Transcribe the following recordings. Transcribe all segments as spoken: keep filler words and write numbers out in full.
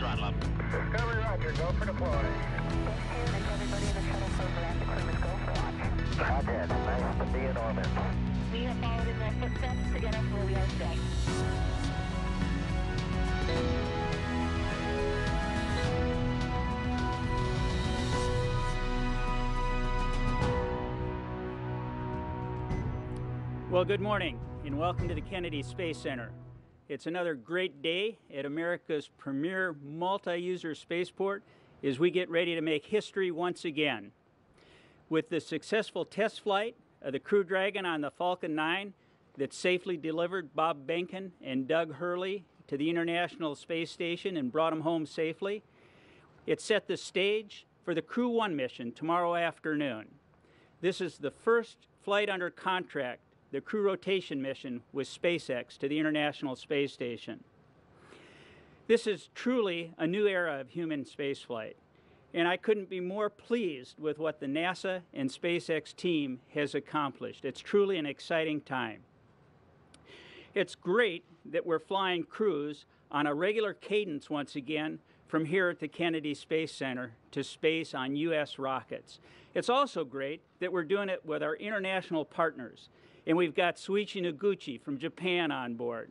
throttle up. Discovery, roger. Go for deploy. Thank you, and everybody in the shuttle program, the crew is go for launch. Roger. Nice to be in orbit. We have followed in their footsteps to get us where we are today. Well, good morning, and welcome to the Kennedy Space Center. It's another great day at America's premier multi-user spaceport as we get ready to make history once again. With the successful test flight of the Crew Dragon on the Falcon nine that safely delivered Bob Behnken and Doug Hurley to the International Space Station and brought them home safely, it set the stage for the Crew One mission tomorrow afternoon. This is the first flight under contract, the crew rotation mission with SpaceX to the International Space Station. This is truly a new era of human spaceflight, and I couldn't be more pleased with what the NASA and SpaceX team has accomplished. It's truly an exciting time. It's great that we're flying crews on a regular cadence once again from here at the Kennedy Space Center to space on U S rockets. It's also great that we're doing it with our international partners, and we've got Soichi Noguchi from Japan on board.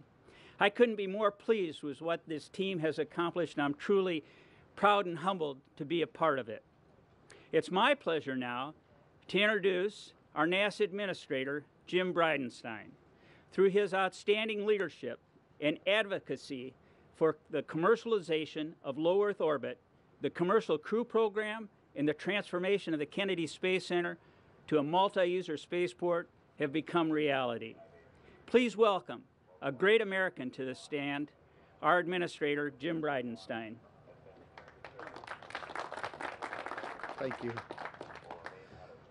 I couldn't be more pleased with what this team has accomplished, and I'm truly proud and humbled to be a part of it. It's my pleasure now to introduce our NASA Administrator, Jim Bridenstine. Through his outstanding leadership and advocacy for the commercialization of low Earth orbit, the commercial crew program, and the transformation of the Kennedy Space Center to a multi-user spaceport have become reality. Please welcome a great American to the stand, our Administrator, Jim Bridenstine. Thank you.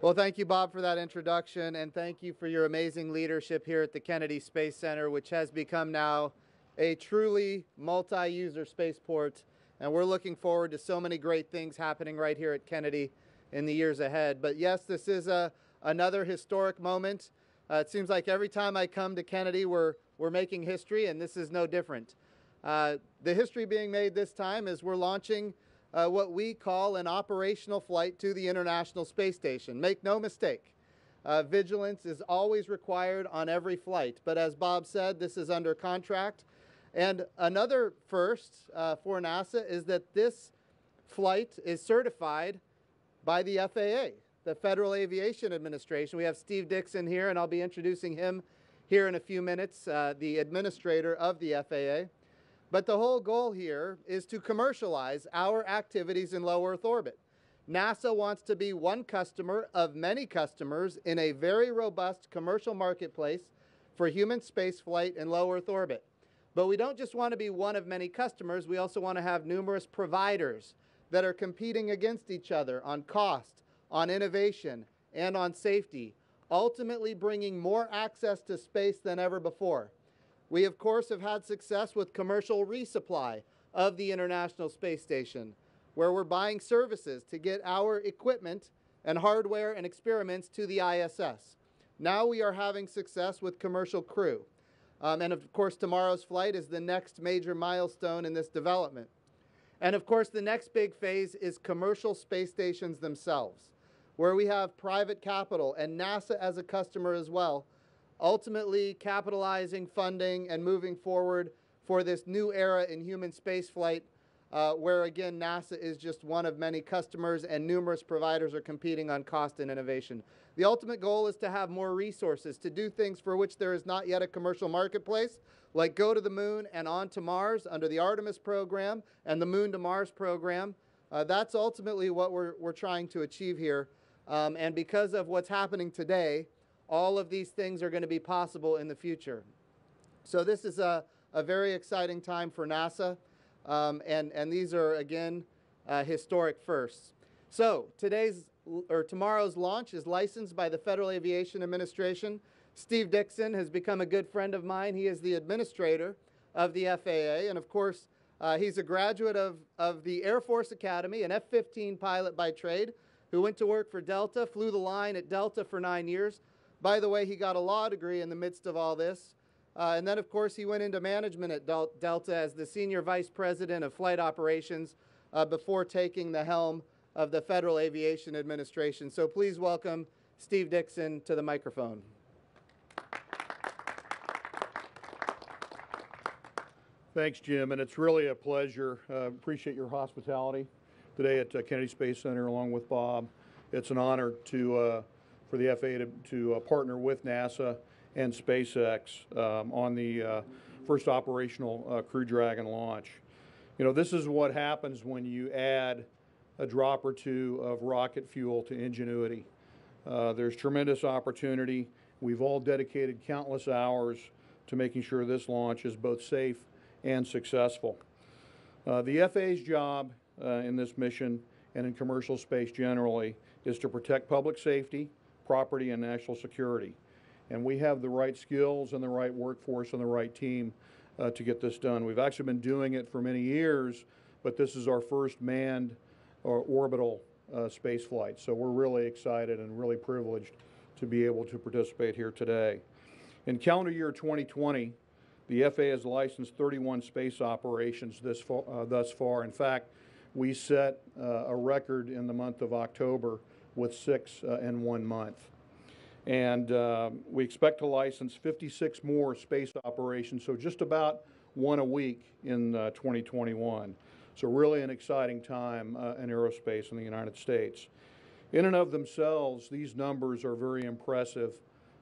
Well, thank you, Bob, for that introduction, and thank you for your amazing leadership here at the Kennedy Space Center, which has become now a truly multi-user spaceport, and we're looking forward to so many great things happening right here at Kennedy in the years ahead. But yes, this is a another historic moment. Uh, it seems like every time I come to Kennedy, we're, we're making history, and this is no different. Uh, the history being made this time is we're launching uh, what we call an operational flight to the International Space Station. Make no mistake, uh, vigilance is always required on every flight. But as Bob said, this is under contract. And another first uh, for NASA is that this flight is certified by the F A A. The Federal Aviation Administration. We have Steve Dickson here, and I'll be introducing him here in a few minutes, uh, the administrator of the F A A. But the whole goal here is to commercialize our activities in low Earth orbit. NASA wants to be one customer of many customers in a very robust commercial marketplace for human spaceflight in low Earth orbit. But we don't just want to be one of many customers, we also want to have numerous providers that are competing against each other on cost, on innovation, and on safety, ultimately bringing more access to space than ever before. We, of course, have had success with commercial resupply of the International Space Station, where we're buying services to get our equipment and hardware and experiments to the I S S. Now we are having success with commercial crew. Um, and, of course, tomorrow's flight is the next major milestone in this development. And, of course, the next big phase is commercial space stations themselves, where we have private capital and NASA as a customer as well, ultimately capitalizing, funding, and moving forward for this new era in human spaceflight, uh, where again, NASA is just one of many customers and numerous providers are competing on cost and innovation. The ultimate goal is to have more resources to do things for which there is not yet a commercial marketplace, like go to the moon and on to Mars under the Artemis program and the Moon to Mars program. Uh, that's ultimately what we're, we're trying to achieve here. Um, and because of what's happening today, all of these things are going to be possible in the future. So this is a, a very exciting time for NASA, um, and, and these are, again, uh, historic firsts. So today's or tomorrow's launch is licensed by the Federal Aviation Administration. Steve Dickson has become a good friend of mine. He is the administrator of the F A A, and of course, uh, he's a graduate of, of the Air Force Academy, an F fifteen pilot by trade, who went to work for Delta, flew the line at Delta for nine years. By the way, he got a law degree in the midst of all this, Uh, and then, of course, he went into management at Del- Delta as the Senior Vice President of Flight Operations uh, before taking the helm of the Federal Aviation Administration. So please welcome Steve Dickson to the microphone. Thanks, Jim, and it's really a pleasure. Uh, appreciate your hospitality today at uh, Kennedy Space Center, along with Bob. It's an honor to uh, for the F A A to, to uh, partner with NASA and SpaceX um, on the uh, first operational uh, Crew Dragon launch. You know, this is what happens when you add a drop or two of rocket fuel to ingenuity. Uh, there's tremendous opportunity. We've all dedicated countless hours to making sure this launch is both safe and successful. Uh, the F A A's job uh, in this mission and in commercial space generally is to protect public safety, property, and national security. And we have the right skills and the right workforce and the right team uh, to get this done. We've actually been doing it for many years, but this is our first manned or orbital uh, space flight. So we're really excited and really privileged to be able to participate here today. In calendar year twenty twenty, the F A A has licensed thirty-one space operations this far, uh, thus far. In fact, we set uh, a record in the month of October with six uh, in one month. And uh, we expect to license fifty-six more space operations, so just about one a week in uh, twenty twenty-one. So really an exciting time uh, in aerospace in the United States. In and of themselves, these numbers are very impressive.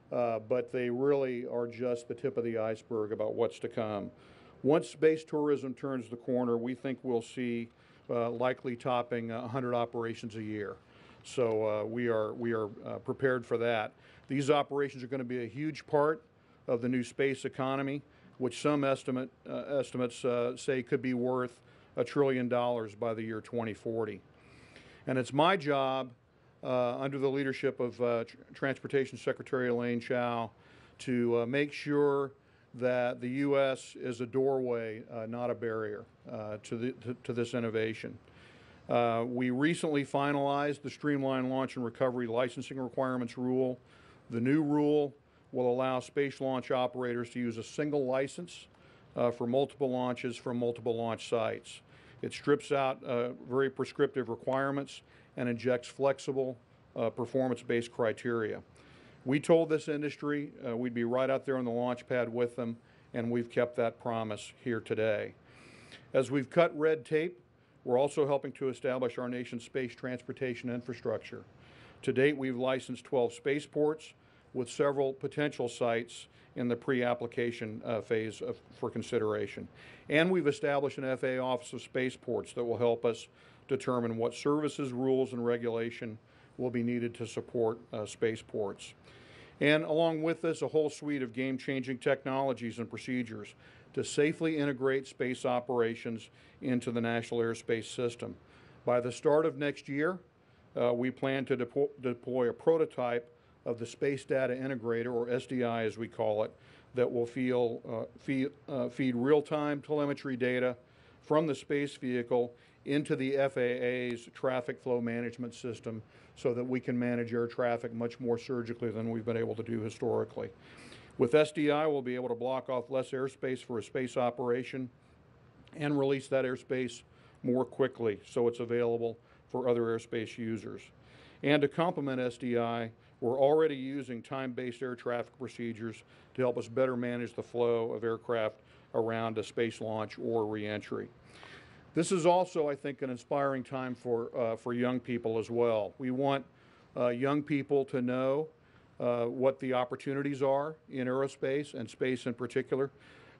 Uh, but they really are just the tip of the iceberg about what's to come. Once space tourism turns the corner, we think we'll see uh, likely topping uh, one hundred operations a year. So uh, we are, we are uh, prepared for that. These operations are going to be a huge part of the new space economy, which some estimate, uh, estimates uh, say could be worth a trillion dollars by the year twenty forty. And it's my job, Uh, under the leadership of uh, tr Transportation Secretary Elaine Chao, to uh, make sure that the U S is a doorway, uh, not a barrier, uh, to, the, to, to this innovation. Uh, we recently finalized the Streamlined Launch and Recovery Licensing Requirements Rule. The new rule will allow space launch operators to use a single license uh, for multiple launches from multiple launch sites. It strips out uh, very prescriptive requirements and injects flexible, uh, performance-based criteria. We told this industry uh, we'd be right out there on the launch pad with them, and we've kept that promise here today. As we've cut red tape, we're also helping to establish our nation's space transportation infrastructure. To date, we've licensed twelve spaceports with several potential sites in the pre-application uh, phase of, for consideration. And we've established an F A A Office of Spaceports that will help us determine what services, rules, and regulation will be needed to support uh, spaceports. And along with this, a whole suite of game-changing technologies and procedures to safely integrate space operations into the national airspace system. By the start of next year, uh, we plan to depo deploy a prototype of the Space Data Integrator, or S D I as we call it, that will feel, uh, feed, uh, feed real-time telemetry data from the space vehicle into the F A A's traffic flow management system so that we can manage air traffic much more surgically than we've been able to do historically. With S D I, we'll be able to block off less airspace for a space operation and release that airspace more quickly so it's available for other airspace users. And to complement S D I, we're already using time-based air traffic procedures to help us better manage the flow of aircraft around a space launch or re-entry. This is also, I think, an inspiring time for, uh, for young people as well. We want uh, young people to know uh, what the opportunities are in aerospace and space in particular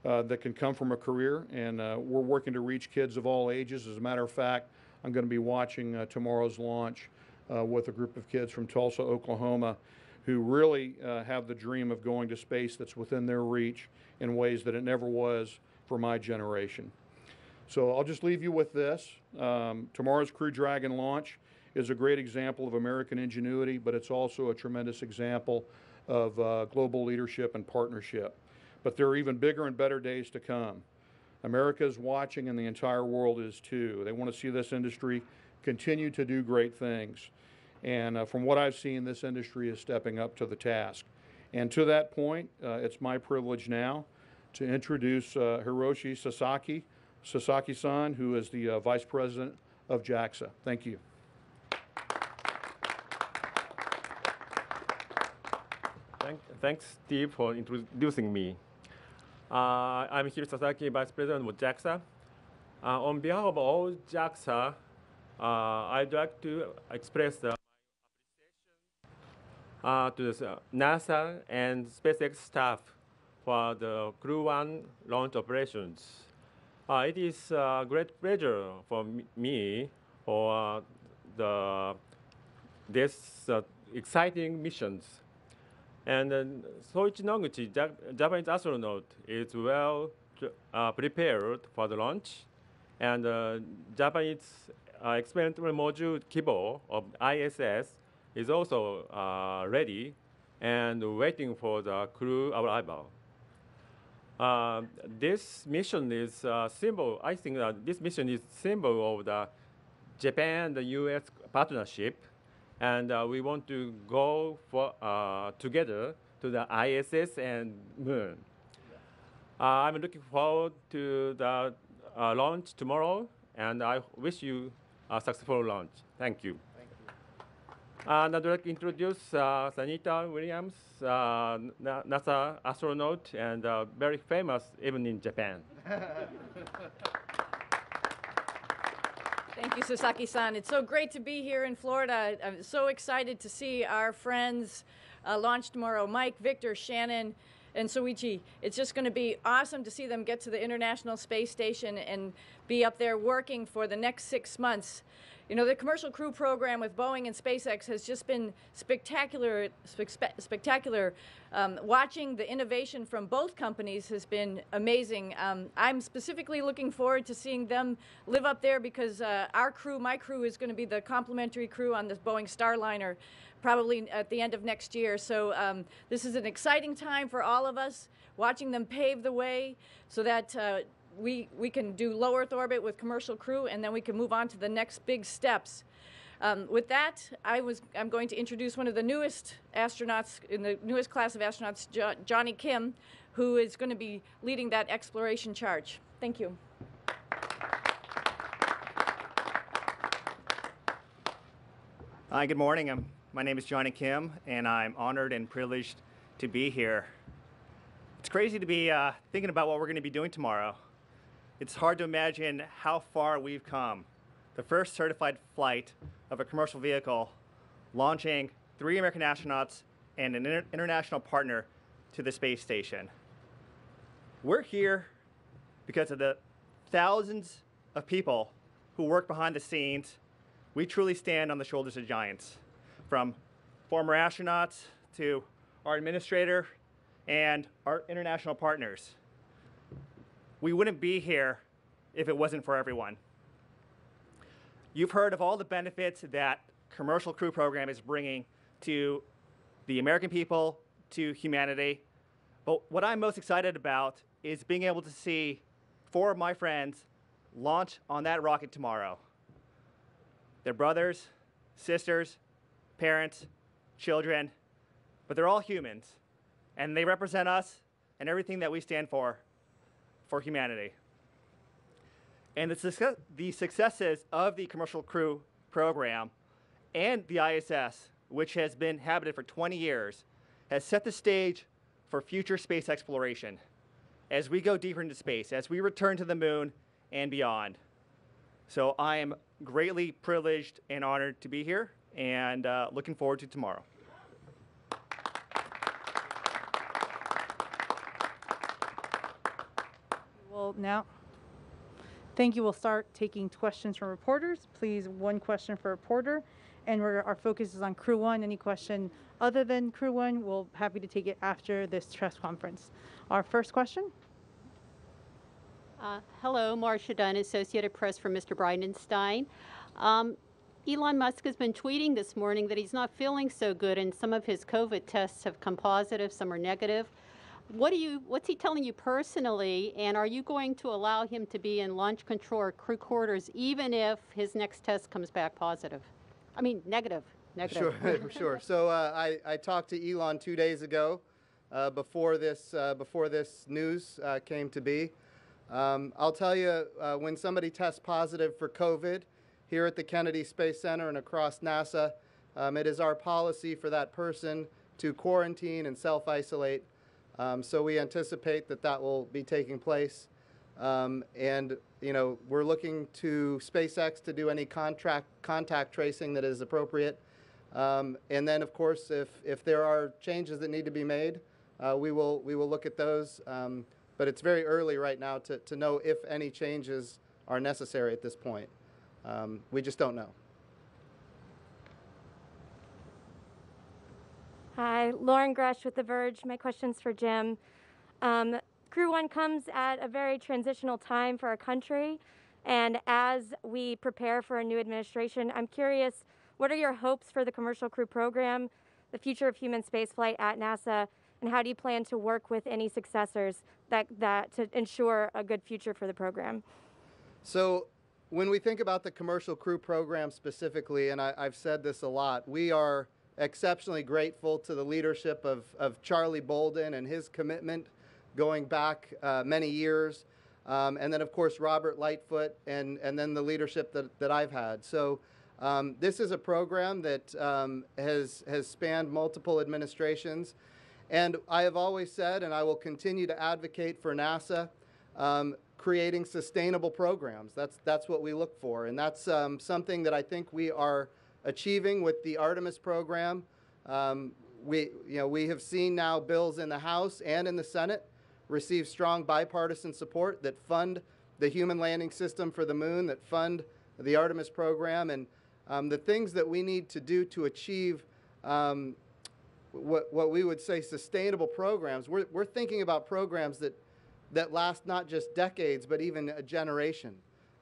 uh, that can come from a career. And uh, we're working to reach kids of all ages. As a matter of fact, I'm going to be watching uh, tomorrow's launch uh, with a group of kids from Tulsa, Oklahoma, who really uh, have the dream of going to space that's within their reach in ways that it never was for my generation. So I'll just leave you with this. Um, tomorrow's Crew Dragon launch is a great example of American ingenuity, but it's also a tremendous example of uh, global leadership and partnership. But there are even bigger and better days to come. America is watching, and the entire world is too. They want to see this industry continue to do great things. And uh, from what I've seen, this industry is stepping up to the task. And to that point, uh, it's my privilege now to introduce uh, Hiroshi Sasaki, Sasaki-san, who is the uh, Vice President of JAXA. Thank you. Thank, thanks, Steve, for introducing me. Uh, I'm Hiroshi Sasaki, Vice President of JAXA. Uh, on behalf of all JAXA, uh, I'd like to express my uh, appreciation uh, to uh, NASA and SpaceX staff for the Crew One launch operations. Uh, it is a uh, great pleasure for me for uh, the, this uh, exciting missions. And uh, Soichi Noguchi, ja Japanese astronaut, is well uh, prepared for the launch. And uh, Japanese uh, experimental module Kibo of I S S is also uh, ready and waiting for the crew arrival. Uh, this mission is a uh, symbol, I think that this mission is symbol of the Japan and the U S partnership, and uh, we want to go for, uh, together to the I S S and Moon. Uh, I'm looking forward to the uh, launch tomorrow, and I wish you a successful launch. Thank you. And I'd like to introduce uh, Sanita Williams, uh, NASA astronaut and uh, very famous even in Japan. Thank you, Sasaki-san. It's so great to be here in Florida. I'm so excited to see our friends uh, launch tomorrow, Mike, Victor, Shannon, and Soichi. It's just going to be awesome to see them get to the International Space Station and be up there working for the next six months. You know, the commercial crew program with Boeing and SpaceX has just been spectacular. Spe spectacular. Um, watching the innovation from both companies has been amazing. Um, I'm specifically looking forward to seeing them live up there because uh, our crew, my crew, is going to be the complementary crew on this Boeing Starliner probably at the end of next year. So um, this is an exciting time for all of us, watching them pave the way so that uh, We, we can do low Earth orbit with commercial crew, and then we can move on to the next big steps. Um, with that, I was, I'm going to introduce one of the newest astronauts in the newest class of astronauts, Jo- Johnny Kim, who is going to be leading that exploration charge. Thank you. Hi, good morning. I'm, my name is Johnny Kim, and I'm honored and privileged to be here. It's crazy to be uh, thinking about what we're going to be doing tomorrow. It's hard to imagine how far we've come. The first certified flight of a commercial vehicle launching three American astronauts and an inter international partner to the space station. We're here because of the thousands of people who work behind the scenes. We truly stand on the shoulders of giants, from former astronauts to our administrator and our international partners. We wouldn't be here if it wasn't for everyone. You've heard of all the benefits that commercial crew program is bringing to the American people, to humanity. But what I'm most excited about is being able to see four of my friends launch on that rocket tomorrow. They're brothers, sisters, parents, children, but they're all humans. And they represent us and everything that we stand for. for humanity. And the, success, the successes of the commercial crew program and the I S S, which has been habited for twenty years, has set the stage for future space exploration as we go deeper into space, as we return to the moon and beyond. So I am greatly privileged and honored to be here, and uh, looking forward to tomorrow. Now, thank you. We'll start taking questions from reporters. Please, one question for a reporter. And we're, our focus is on Crew One. Any question other than Crew One, we'll be happy to take it after this press conference. Our first question. Uh, hello, Marcia Dunn, Associated Press for Mister Bridenstine. Um, Elon Musk has been tweeting this morning that he's not feeling so good, and some of his COVID tests have come positive, some are negative. What do you, what's he telling you personally, and are you going to allow him to be in launch control or crew quarters even if his next test comes back positive? I mean, negative. Negative. Sure, sure. So uh, I, I talked to Elon two days ago, uh, before this uh, before this news uh, came to be. Um, I'll tell you, uh, when somebody tests positive for COVID here at the Kennedy Space Center and across NASA, um, it is our policy for that person to quarantine and self-isolate. Um, so we anticipate that that will be taking place. Um, and, you know, we're looking to SpaceX to do any contract, contact tracing that is appropriate. Um, and then, of course, if, if there are changes that need to be made, uh, we will, we will look at those. Um, but it's very early right now to, to know if any changes are necessary at this point. Um, we just don't know. Hi, Lauren Grush with The Verge. My question's for Jim. Um, Crew One comes at a very transitional time for our country, and as we prepare for a new administration, I'm curious, what are your hopes for the commercial crew program, the future of human spaceflight at NASA, and how do you plan to work with any successors that, that to ensure a good future for the program? So when we think about the commercial crew program specifically, and I, I've said this a lot, we are exceptionally grateful to the leadership of, of Charlie Bolden and his commitment going back uh, many years. Um, and then, of course, Robert Lightfoot and, and then the leadership that, that I've had. So um, this is a program that um, has, has spanned multiple administrations. And I have always said, and I will continue to advocate for NASA, um, creating sustainable programs. That's, that's what we look for. And that's um, something that I think we are achieving with the Artemis program. Um, we, you know, we have seen now bills in the House and in the Senate receive strong bipartisan support that fund the human landing system for the moon, that fund the Artemis program. And um, the things that we need to do to achieve um, what, what we would say sustainable programs, we're, we're thinking about programs that, that last not just decades, but even a generation.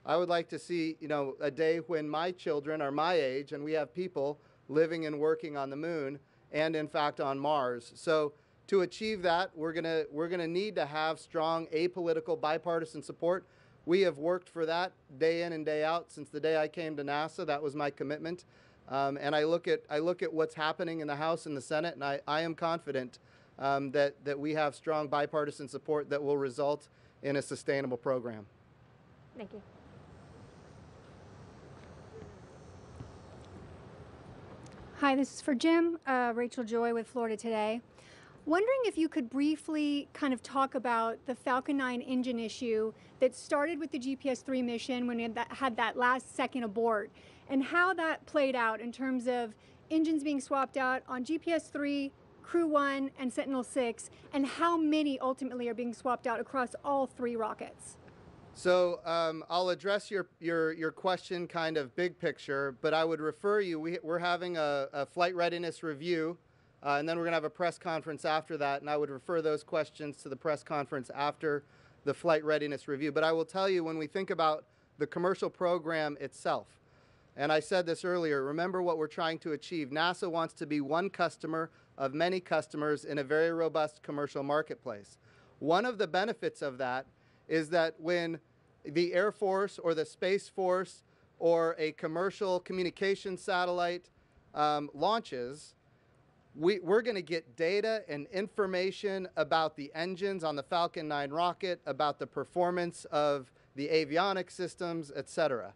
I would like to see, you know, a day when my children are my age and we have people living and working on the moon and, in fact, on Mars. So to achieve that, we're gonna, we're gonna need to have strong apolitical bipartisan support. We have worked for that day in and day out since the day I came to NASA. That was my commitment. Um, and I look at, I look at what's happening in the House and the Senate, and I, I am confident um, that, that we have strong bipartisan support that will result in a sustainable program. Thank you. Hi, this is for Jim, uh, Rachel Joy with Florida Today. Wondering if you could briefly kind of talk about the Falcon nine engine issue that started with the G P S three mission when we had that, had that last second abort, and how that played out in terms of engines being swapped out on G P S three, Crew one, and Sentinel six, and how many ultimately are being swapped out across all three rockets. So um, I'll address your, your, your question kind of big picture, but I would refer you, we, we're having a, a flight readiness review, uh, and then we're gonna have a press conference after that, and I would refer those questions to the press conference after the flight readiness review. But I will tell you, when we think about the commercial program itself, and I said this earlier, remember what we're trying to achieve. NASA wants to be one customer of many customers in a very robust commercial marketplace. One of the benefits of that is that when the Air Force or the Space Force or a commercial communication satellite um, launches, we, we're going to get data and information about the engines on the Falcon nine rocket, about the performance of the avionics systems, et cetera.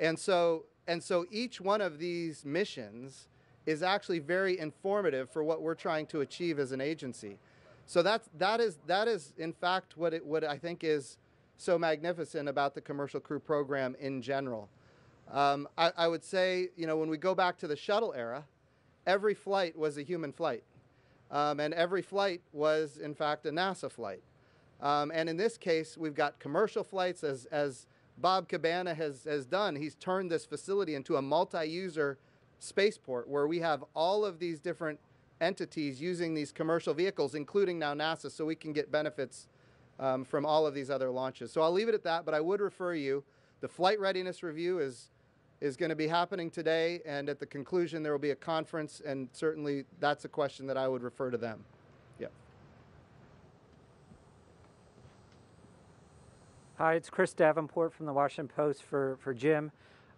And so, and so each one of these missions is actually very informative for what we're trying to achieve as an agency. So that's, that is, that is in fact, what, it, what I think is so magnificent about the commercial crew program in general. Um, I, I would say, you know, when we go back to the shuttle era, every flight was a human flight. Um, and every flight was, in fact, a NASA flight. Um, and in this case, we've got commercial flights, as, as Bob Cabana has, has done. He's turned this facility into a multi-user spaceport where we have all of these different entities using these commercial vehicles, including now NASA, so we can get benefits um, from all of these other launches. So I'll leave it at that, but I would refer you, the flight readiness review is, is going to be happening today, and at the conclusion there will be a conference, and certainly that's a question that I would refer to them. Yep. Hi, it's Chris Davenport from the Washington Post for, for Jim.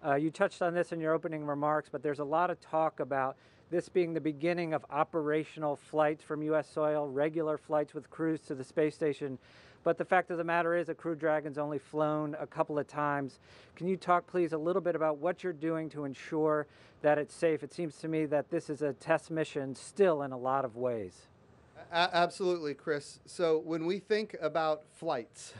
Uh, you touched on this in your opening remarks, but there's a lot of talk about this being the beginning of operational flights from U S soil, regular flights with crews to the space station. But the fact of the matter is that Crew Dragon's only flown a couple of times. Can you talk, please, a little bit about what you're doing to ensure that it's safe? It seems to me that this is a test mission still in a lot of ways. A- absolutely, Chris. So when we think about flights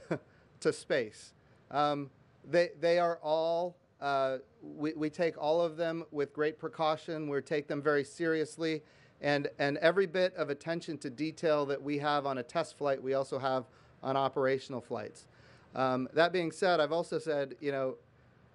to space, um, they, they are all... Uh, we, we take all of them with great precaution. We take them very seriously. And, and every bit of attention to detail that we have on a test flight, we also have on operational flights. Um, that being said, I've also said, you know,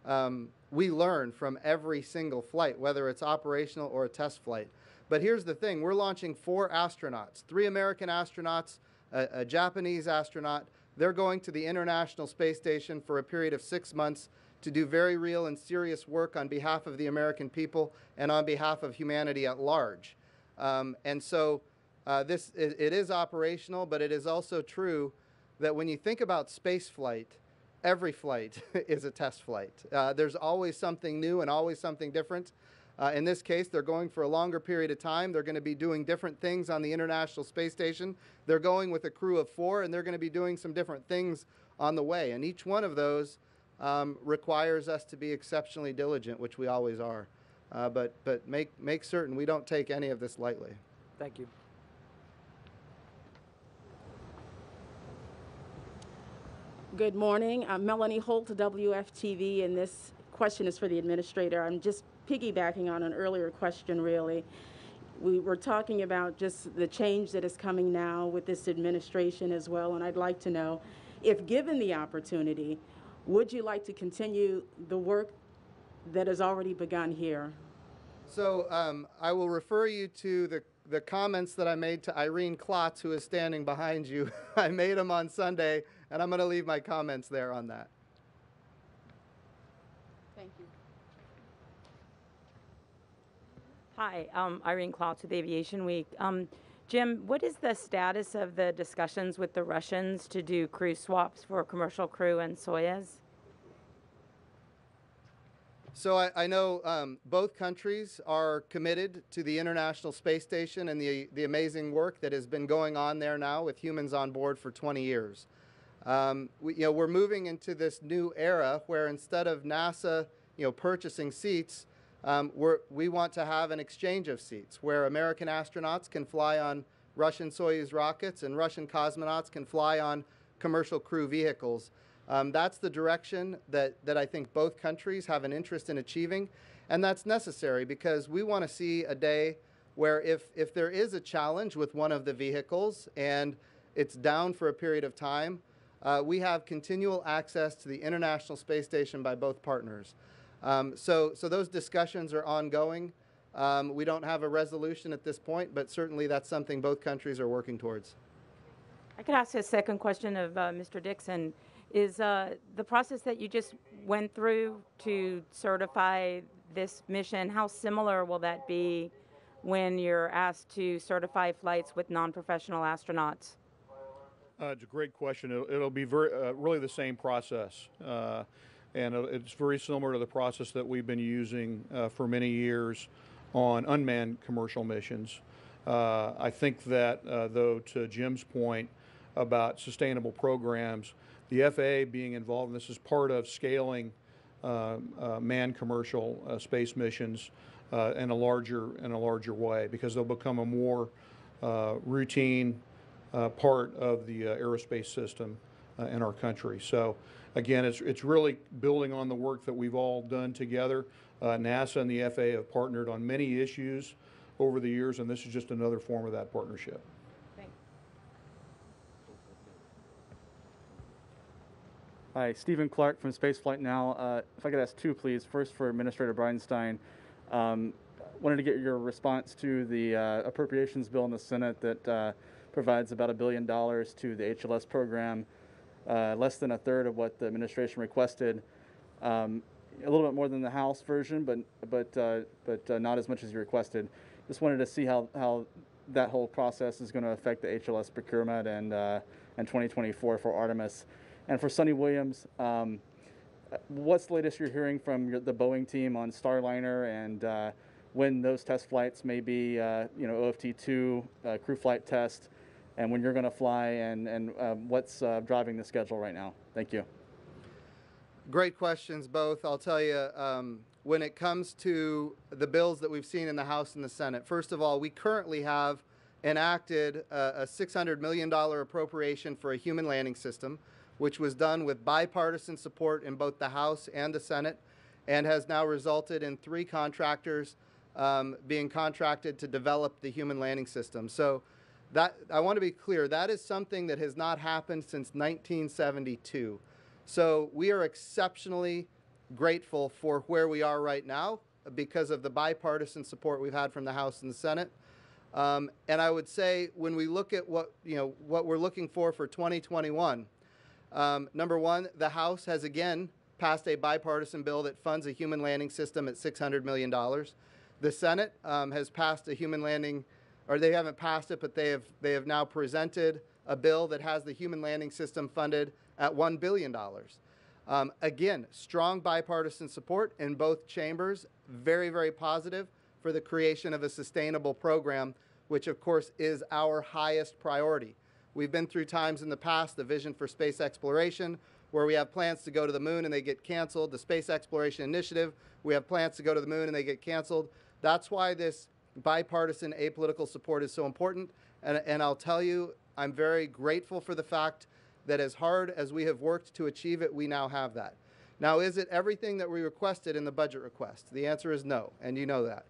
um, we learn from every single flight, whether it's operational or a test flight. But here's the thing. We're launching four astronauts, three American astronauts, a, a Japanese astronaut. They're going to the International Space Station for a period of six months to do very real and serious work on behalf of the American people and on behalf of humanity at large. Um, and so uh, this it, it is operational, but it is also true that when you think about space flight, every flight is a test flight. Uh, there's always something new and always something different. Uh, in this case, they're going for a longer period of time. They're going to be doing different things on the International Space Station. They're going with a crew of four, and they're going to be doing some different things on the way. And each one of those Um, requires us to be exceptionally diligent, which we always are. Uh, but but make, make certain we don't take any of this lightly. Thank you. Good morning. I'm Melanie Holt, W F T V, and this question is for the administrator. I'm just piggybacking on an earlier question, really. We were talking about just the change that is coming now with this administration as well, and I'd like to know, if given the opportunity, would you like to continue the work that has already begun here? So um, I will refer you to the, the comments that I made to Irene Klotz, who is standing behind you. I made them on Sunday, and I'm going to leave my comments there on that. Thank you. Hi, um, Irene Klotz with Aviation Week. Um, Jim, what is the status of the discussions with the Russians to do crew swaps for commercial crew and Soyuz? So I, I know um, both countries are committed to the International Space Station and the, the amazing work that has been going on there now with humans on board for twenty years. Um, we, you know, we're moving into this new era where instead of NASA, you know, purchasing seats, Um, we're, we want to have an exchange of seats where American astronauts can fly on Russian Soyuz rockets and Russian cosmonauts can fly on commercial crew vehicles. Um, that's the direction that, that I think both countries have an interest in achieving. And that's necessary because we want to see a day where if, if there is a challenge with one of the vehicles and it's down for a period of time, uh, we have continual access to the International Space Station by both partners. Um, so, so those discussions are ongoing. Um, we don't have a resolution at this point, but certainly that's something both countries are working towards. I could ask a second question of uh, Mister Dickson. Is uh, the process that you just went through to certify this mission, how similar will that be when you're asked to certify flights with non-professional astronauts? Uh, it's a great question. It'll, it'll be very, uh, really the same process. Uh, And it's very similar to the process that we've been using uh, for many years on unmanned commercial missions. Uh, I think that, uh, though, to Jim's point about sustainable programs, the F A A being involved in this is part of scaling uh, uh, manned commercial uh, space missions uh, in a larger in a larger way because they'll become a more uh, routine uh, part of the uh, aerospace system uh, in our country. So. Again, it's, it's really building on the work that we've all done together. Uh, NASA and the F A A have partnered on many issues over the years, and this is just another form of that partnership. Thanks. Hi, Stephen Clark from Spaceflight Now. Uh, if I could ask two, please. First, for Administrator Bridenstine, um, wanted to get your response to the uh, appropriations bill in the Senate that uh, provides about a billion dollars to the H L S program. Uh, less than a third of what the administration requested, um, a little bit more than the House version, but but uh, but uh, not as much as you requested. Just wanted to see how how that whole process is going to affect the H L S procurement and uh, and twenty twenty-four for Artemis, and for Sunny Williams. Um, what's the latest you're hearing from your, the Boeing team on Starliner and uh, when those test flights may be, uh, you know, O F T two, uh, crew flight test, and when you're going to fly, and, and uh, what's uh, driving the schedule right now? Thank you. Great questions, both. I'll tell you, um, when it comes to the bills that we've seen in the House and the Senate, first of all, we currently have enacted a, a six hundred million dollars appropriation for a human landing system, which was done with bipartisan support in both the House and the Senate, and has now resulted in three contractors um, being contracted to develop the human landing system. So that, I want to be clear, that is something that has not happened since nineteen seventy-two. So we are exceptionally grateful for where we are right now because of the bipartisan support we've had from the House and the Senate. Um, and I would say when we look at what, you know, what we're looking for for twenty twenty-one, um, number one, the House has again passed a bipartisan bill that funds a human landing system at six hundred million dollars. The Senate um, has passed a human landing, or they haven't passed it, but they have, they have now presented a bill that has the human landing system funded at one billion dollars. Um, again, strong bipartisan support in both chambers, very, very positive for the creation of a sustainable program, which of course is our highest priority. We've been through times in the past, the Vision for Space Exploration, where we have plans to go to the moon and they get canceled, the Space Exploration Initiative, we have plans to go to the moon and they get canceled. That's why this bipartisan apolitical support is so important. And, and I'll tell you, I'm very grateful for the fact that as hard as we have worked to achieve it, we now have that. Now, is it everything that we requested in the budget request? The answer is no, and you know that.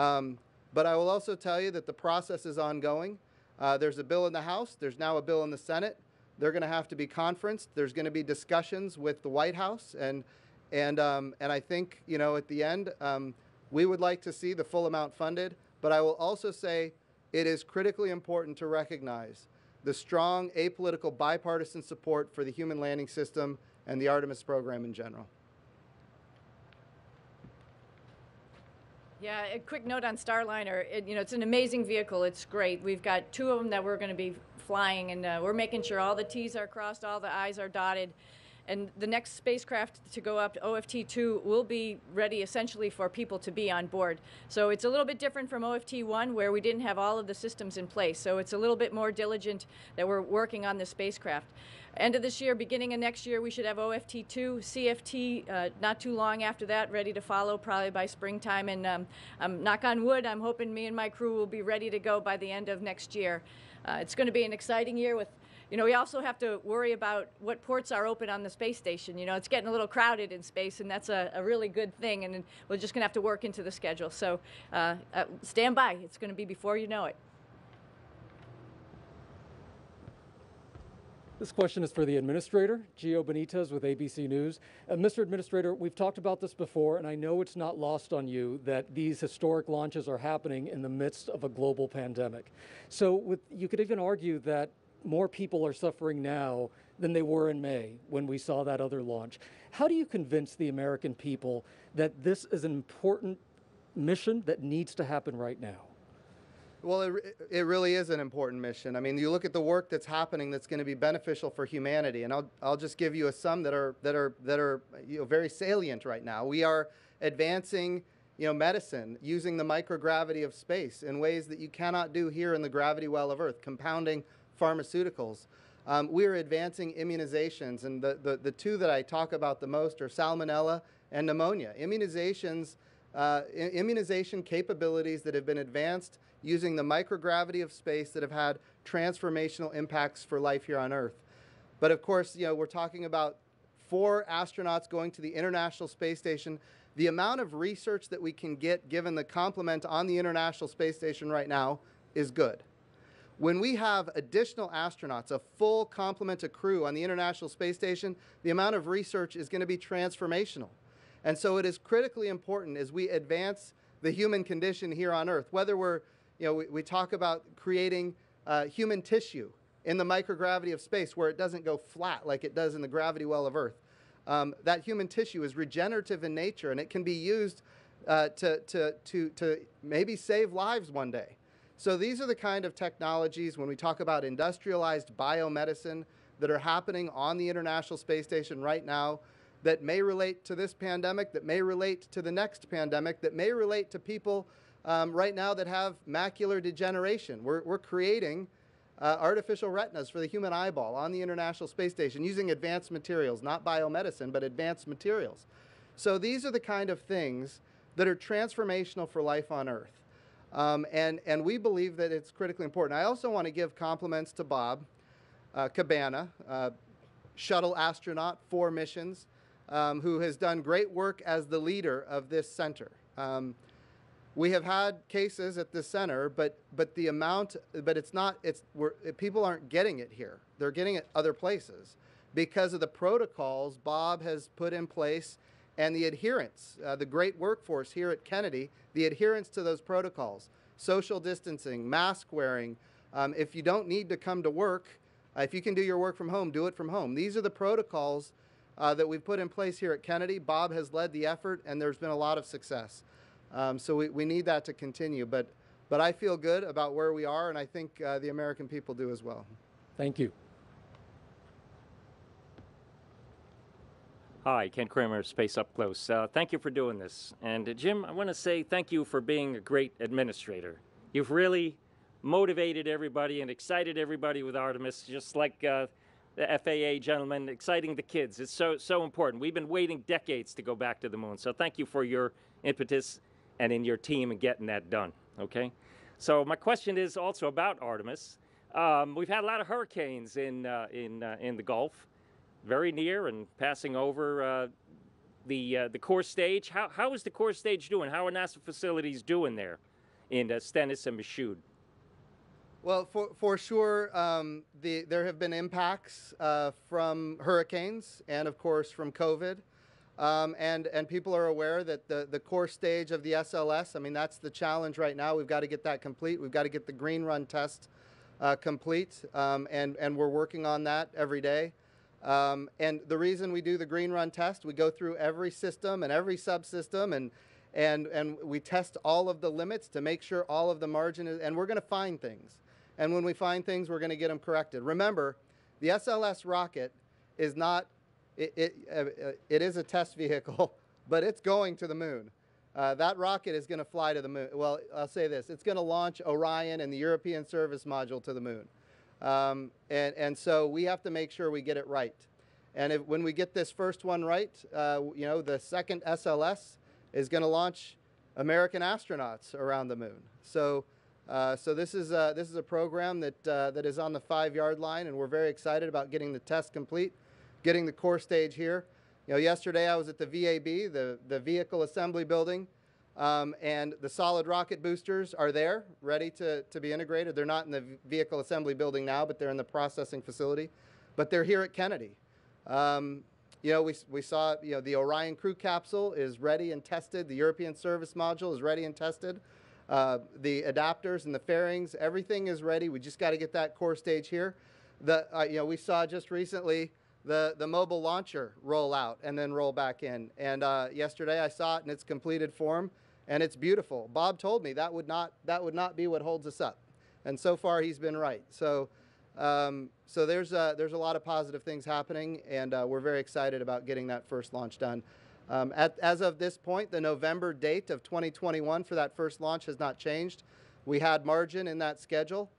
Um, but I will also tell you that the process is ongoing. Uh, there's a bill in the House. There's now a bill in the Senate. They're going to have to be conferenced. There's going to be discussions with the White House. And, and, um, and I think, you know, at the end, um, we would like to see the full amount funded. But I will also say it is critically important to recognize the strong apolitical bipartisan support for the human landing system and the Artemis program in general. Yeah, a quick note on Starliner. It, you know, it's an amazing vehicle. It's great. We've got two of them that we're going to be flying, and uh, we're making sure all the T's are crossed, all the I's are dotted. And the next spacecraft to go up, O F T two, will be ready essentially for people to be on board. So it's a little bit different from O F T one, where we didn't have all of the systems in place. So it's a little bit more diligent that we're working on this spacecraft. End of this year, beginning of next year, we should have O F T two, C F T, uh, not too long after that, ready to follow probably by springtime. And um, um, knock on wood, I'm hoping me and my crew will be ready to go by the end of next year. Uh, it's going to be an exciting year with, you know, we also have to worry about what ports are open on the space station. You know, it's getting a little crowded in space, and that's a, a really good thing, and we're just going to have to work into the schedule. So uh, uh, stand by. It's going to be before you know it. This question is for the administrator, Gio Benitez with A B C News. Uh, Mister Administrator, we've talked about this before, and I know it's not lost on you that these historic launches are happening in the midst of a global pandemic. So with, you could even argue that more people are suffering now than they were in May when we saw that other launch. How do you convince the American people that this is an important mission that needs to happen right now? Well, it, it really is an important mission. I mean, you look at the work that's happening that's going to be beneficial for humanity, and I'll, I'll just give you a sum that are, that are, that are you know, very salient right now. We are advancing you know, medicine using the microgravity of space in ways that you cannot do here in the gravity well of Earth, compounding pharmaceuticals. Um, we are advancing immunizations, and the, the, the two that I talk about the most are salmonella and pneumonia. Immunizations, uh, immunization capabilities that have been advanced using the microgravity of space that have had transformational impacts for life here on Earth. But of course, you know, we're talking about four astronauts going to the International Space Station. The amount of research that we can get given the complement on the International Space Station right now is good. When we have additional astronauts, a full complement of crew on the International Space Station, the amount of research is going to be transformational. And so it is critically important as we advance the human condition here on Earth, whether we're, you know, we, we talk about creating uh, human tissue in the microgravity of space where it doesn't go flat like it does in the gravity well of Earth. Um, that human tissue is regenerative in nature, and it can be used uh, to, to, to, to maybe save lives one day. So these are the kind of technologies, when we talk about industrialized biomedicine, that are happening on the International Space Station right now that may relate to this pandemic, that may relate to the next pandemic, that may relate to people um, right now that have macular degeneration. We're, we're creating uh, artificial retinas for the human eyeball on the International Space Station using advanced materials, not biomedicine, but advanced materials. So these are the kind of things that are transformational for life on Earth. Um, and, and we believe that it's critically important. I also want to give compliments to Bob uh, Cabana, uh, shuttle astronaut, four missions, um, who has done great work as the leader of this center. Um, we have had cases at this center, but, but the amount, but it's not, it's, we're, people aren't getting it here. They're getting it other places because of the protocols Bob has put in place and the adherence, uh, the great workforce here at Kennedy, the adherence to those protocols, social distancing, mask wearing. Um, if you don't need to come to work, uh, if you can do your work from home, do it from home. These are the protocols uh, that we've put in place here at Kennedy. Bob has led the effort, and there's been a lot of success. Um, so we, we need that to continue. But, but I feel good about where we are, and I think uh, the American people do as well. Thank you. Hi, Ken Kramer, Space Up Close. Uh, thank you for doing this. And uh, Jim, I want to say thank you for being a great administrator. You've really motivated everybody and excited everybody with Artemis, just like uh, the F A A gentleman, exciting the kids. It's so, so important. We've been waiting decades to go back to the moon. So thank you for your impetus and in your team and getting that done, okay? So my question is also about Artemis. Um, we've had a lot of hurricanes in, uh, in, uh, in the Gulf. Very near and passing over uh, the uh, the core stage. How how is the core stage doing? How are NASA facilities doing there in uh, Stennis and Michoud? Well, for for sure, um, the there have been impacts uh, from hurricanes and of course from COVID, um, and and people are aware that the the core stage of the S L S. I mean, that's the challenge right now. We've got to get that complete. We've got to get the Green Run test uh, complete, um, and and we're working on that every day. Um, and the reason we do the Green Run test, we go through every system and every subsystem, and and and we test all of the limits to make sure all of the margin is, and we're going to find things. And when we find things, we're going to get them corrected. Remember, the S L S rocket is not, it, it, uh, it is a test vehicle, but it's going to the moon. Uh, that rocket is going to fly to the moon. Well, I'll say this, it's going to launch Orion and the European service module to the moon. Um, and, and so we have to make sure we get it right. And if, when we get this first one right, uh, you know, the second S L S is going to launch American astronauts around the moon. So, uh, so this is a, this is a program that, uh, that is on the five-yard line, and we're very excited about getting the test complete, getting the core stage here. You know, yesterday I was at the V A B, the, the Vehicle Assembly Building, Um, and the solid rocket boosters are there, ready to, to be integrated. They're not in the vehicle assembly building now, but they're in the processing facility. But they're here at Kennedy. Um, you know, we, we saw, you know, the Orion crew capsule is ready and tested. The European service module is ready and tested. Uh, the adapters and the fairings, everything is ready. We just got to get that core stage here. The, uh, you know, we saw just recently the, the mobile launcher roll out and then roll back in. And uh, yesterday I saw it in its completed form. And it's beautiful. Bob told me that would not that would not be what holds us up, and so far he's been right. So, um, so there's a, there's a lot of positive things happening, and uh, we're very excited about getting that first launch done. Um, at, as of this point, the November date of twenty twenty-one for that first launch has not changed. We had margin in that schedule,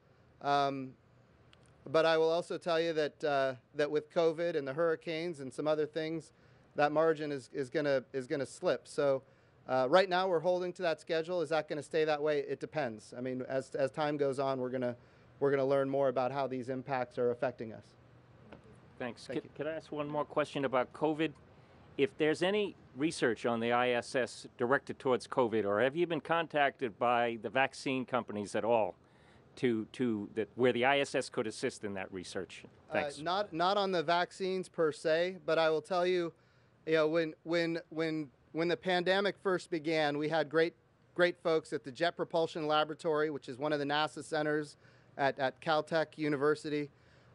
um, but I will also tell you that uh, that with COVID and the hurricanes and some other things, that margin is is gonna is gonna slip. So. Uh, right now, we're holding to that schedule. Is that going to stay that way? It depends. I mean, as, as time goes on, we're going to we're going to learn more about how these impacts are affecting us. Thanks. Thank could, could I ask one more question about COVID? If there's any research on the I S S directed towards COVID, or have you been contacted by the vaccine companies at all to to that where the I S S could assist in that research? Thanks. Uh, not not on the vaccines per se, but I will tell you, you know, when when when. When the pandemic first began, we had great, great folks at the Jet Propulsion Laboratory, which is one of the NASA centers at, at Caltech University,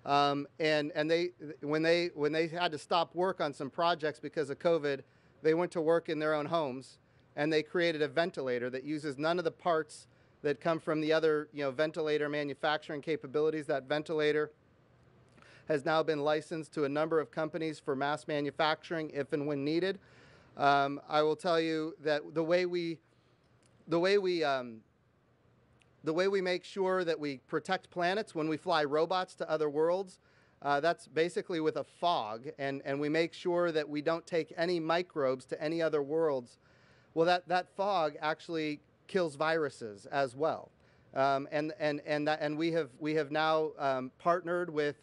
um, and and they when they when they had to stop work on some projects because of COVID, they went to work in their own homes, and they created a ventilator that uses none of the parts that come from the other you know ventilator manufacturing capabilities. That ventilator has now been licensed to a number of companies for mass manufacturing if and when needed. Um, I will tell you that the way we, the way we, um, the way we make sure that we protect planets when we fly robots to other worlds, uh, that's basically with a fog, and, and we make sure that we don't take any microbes to any other worlds. Well, that, that fog actually kills viruses as well. Um, and and and that and we have we have now um, partnered with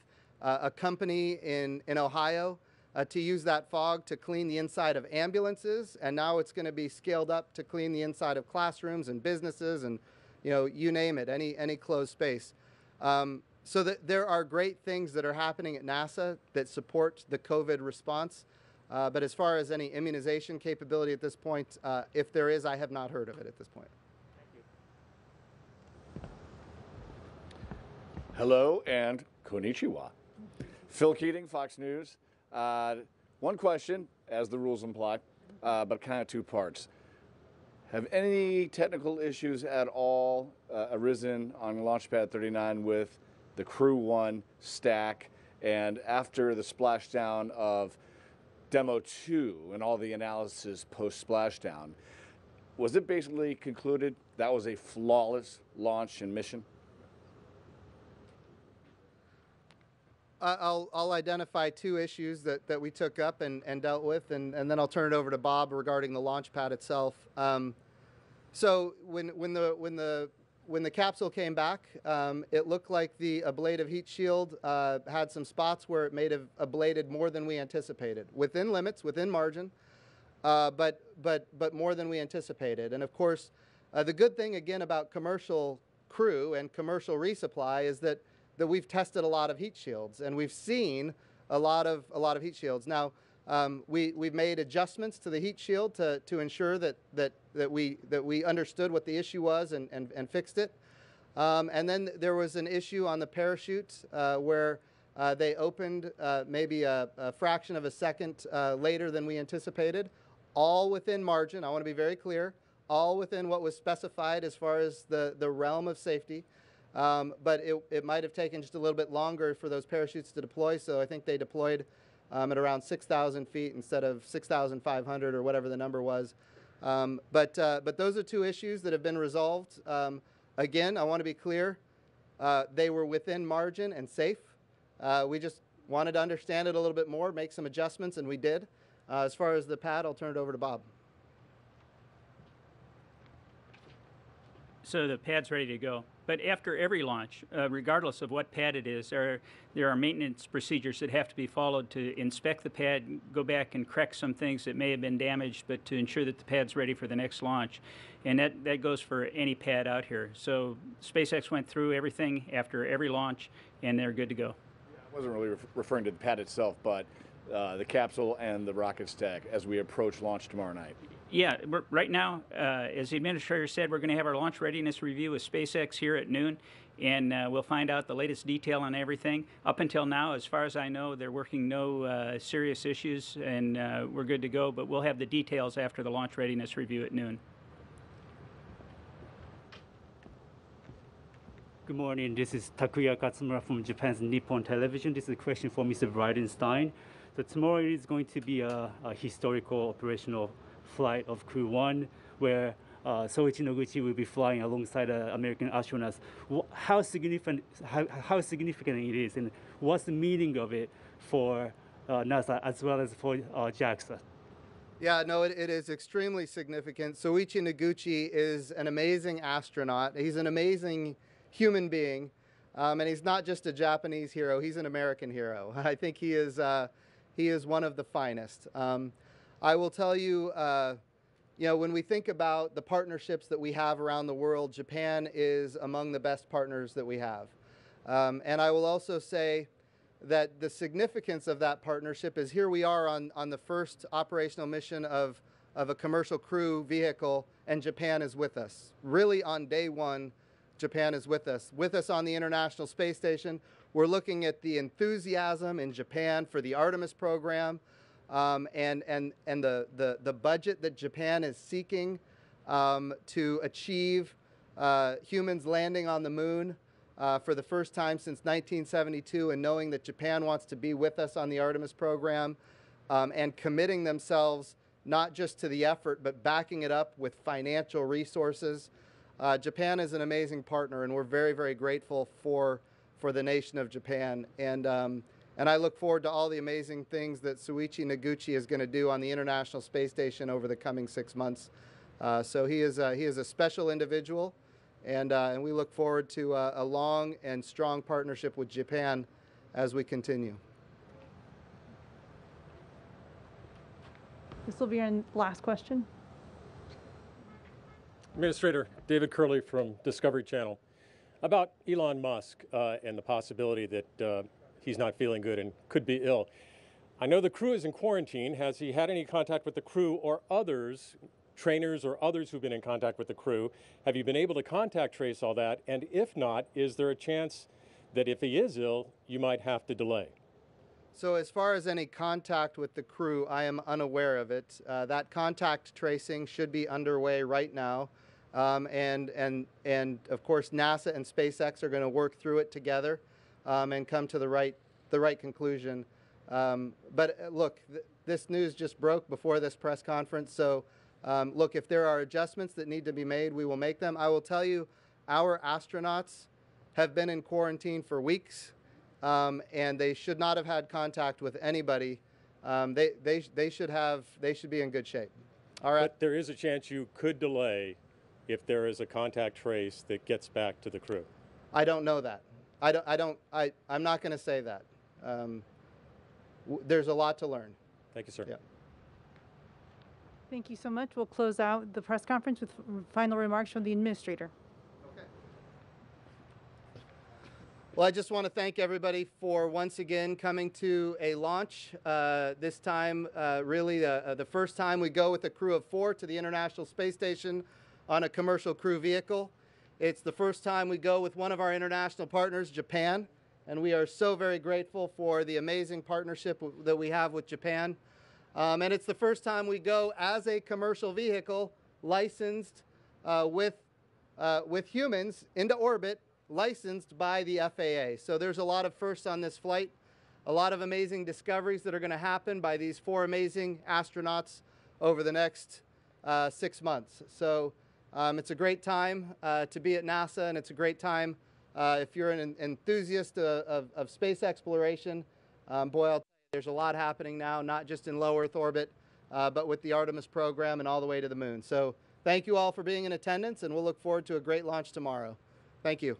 uh, a company in in Ohio uh, to use that fog to clean the inside of ambulances, and now it's going to be scaled up to clean the inside of classrooms and businesses, and you know, you name it, any any closed space. Um, so that there are great things that are happening at NASA that support the COVID response. Uh, but as far as any immunization capability at this point, uh, if there is, I have not heard of it at this point. Hello and konnichiwa. Phil Keating, Fox News. Uh, one question, as the rules imply, uh, but kind of two parts. Have any technical issues at all uh, arisen on Launch Pad thirty-nine with the Crew One stack, and after the splashdown of Demo two and all the analysis post-splashdown, was it basically concluded that was a flawless launch and mission? Uh, I'll, I'll identify two issues that, that we took up and, and dealt with, and, and then I'll turn it over to Bob regarding the launch pad itself. Um, so when, when, the, when, the, when the capsule came back, um, it looked like the ablative heat shield uh, had some spots where it may have ablated more than we anticipated, within limits, within margin, uh, but, but, but more than we anticipated. And of course, uh, the good thing, again, about commercial crew and commercial resupply is that that we've tested a lot of heat shields, and we've seen a lot of a lot of heat shields. Now, um, we we've made adjustments to the heat shield to to ensure that that that we that we understood what the issue was and and, and fixed it. Um, and then there was an issue on the parachute uh, where uh, they opened uh, maybe a, a fraction of a second uh, later than we anticipated, all within margin. I want to be very clear, all within what was specified as far as the the realm of safety. Um, but it, it might have taken just a little bit longer for those parachutes to deploy, so I think they deployed um, at around six thousand feet instead of six thousand five hundred or whatever the number was. Um, but, uh, but those are two issues that have been resolved. Um, again, I want to be clear, uh, they were within margin and safe. Uh, we just wanted to understand it a little bit more, make some adjustments, and we did. Uh, as far as the pad, I'll turn it over to Bob. So the pad's ready to go. But after every launch, uh, regardless of what pad it is, there are, there are maintenance procedures that have to be followed to inspect the pad, go back and correct some things that may have been damaged, but to ensure that the pad's ready for the next launch. And that, that goes for any pad out here. So SpaceX went through everything after every launch, and they're good to go. Yeah, I wasn't really re referring to the pad itself, but uh, the capsule and the rocket stack as we approach launch tomorrow night. Yeah, we're, right now, uh, as the administrator said, we're going to have our launch readiness review with SpaceX here at noon, and uh, we'll find out the latest detail on everything. Up until now, as far as I know, they're working no uh, serious issues, and uh, we're good to go, but we'll have the details after the launch readiness review at noon. Good morning. This is Takuya Katsumura from Japan's Nippon Television. This is a question for Mister Bridenstine. So tomorrow is going to be a, a historical operational flight of Crew One, where uh, Soichi Noguchi will be flying alongside uh, American astronauts. Wh how significant, how, how significant it is, and what's the meaning of it for uh, NASA as well as for uh, JAXA? Yeah, no, it, it is extremely significant. Soichi Noguchi is an amazing astronaut. He's an amazing human being, um, and he's not just a Japanese hero. He's an American hero. I think he is. Uh, he is one of the finest. Um, I will tell you, uh, you know, when we think about the partnerships that we have around the world, Japan is among the best partners that we have. Um, and I will also say that the significance of that partnership is here we are on, on the first operational mission of, of a commercial crew vehicle, and Japan is with us. Really on day one, Japan is with us. With us on the International Space Station, we're looking at the enthusiasm in Japan for the Artemis program. Um, and and, and the, the, the budget that Japan is seeking um, to achieve uh, humans landing on the moon. uh, for the first time since nineteen seventy-two, and knowing that Japan wants to be with us on the Artemis program, um, and committing themselves not just to the effort, but backing it up with financial resources. Uh, Japan is an amazing partner, and we're very, very grateful for, for the nation of Japan. And, um, and I look forward to all the amazing things that Soichi Noguchi is going to do on the International Space Station over the coming six months. Uh, so he is, a, he is a special individual, and, uh, and we look forward to uh, a long and strong partnership with Japan as we continue. This will be our last question. Administrator David Curley from Discovery Channel. About Elon Musk uh, and the possibility that uh, he's not feeling good and could be ill. I know the crew is in quarantine. Has he had any contact with the crew or others, trainers or others who've been in contact with the crew? Have you been able to contact trace all that? And if not, is there a chance that if he is ill, you might have to delay? So as far as any contact with the crew, I am unaware of it. Uh, that contact tracing should be underway right now. Um, and, and, and of course, NASA and SpaceX are going to work through it together um, and come to the right, the right conclusion. Um, but look, th this news just broke before this press conference. So um, look, if there are adjustments that need to be made, we will make them. I will tell you, our astronauts have been in quarantine for weeks. Um, and they should not have had contact with anybody. Um, they, they, they should have, they should be in good shape. All right. But there is a chance you could delay if there is a contact trace that gets back to the crew. I don't know that. I don't, I don't, I, I'm not going to say that. Um, w there's a lot to learn. Thank you, sir. Yeah. Thank you so much. We'll close out the press conference with final remarks from the administrator. Well, I just want to thank everybody for once again coming to a launch. Uh, this time, uh, really uh, the first time we go with a crew of four to the International Space Station on a commercial crew vehicle. It's the first time we go with one of our international partners, Japan, and we are so very grateful for the amazing partnership that we have with Japan. Um, and it's the first time we go as a commercial vehicle licensed uh, with, uh, with humans into orbit, licensed by the F A A. So there's a lot of firsts on this flight, a lot of amazing discoveries that are going to happen by these four amazing astronauts over the next uh, six months. So um, it's a great time uh, to be at NASA, and it's a great time uh, if you're an enthusiast uh, of, of space exploration. Um, boy, I'll tell you, there's a lot happening now, not just in low Earth orbit, uh, but with the Artemis program and all the way to the moon. So thank you all for being in attendance, and we'll look forward to a great launch tomorrow. Thank you.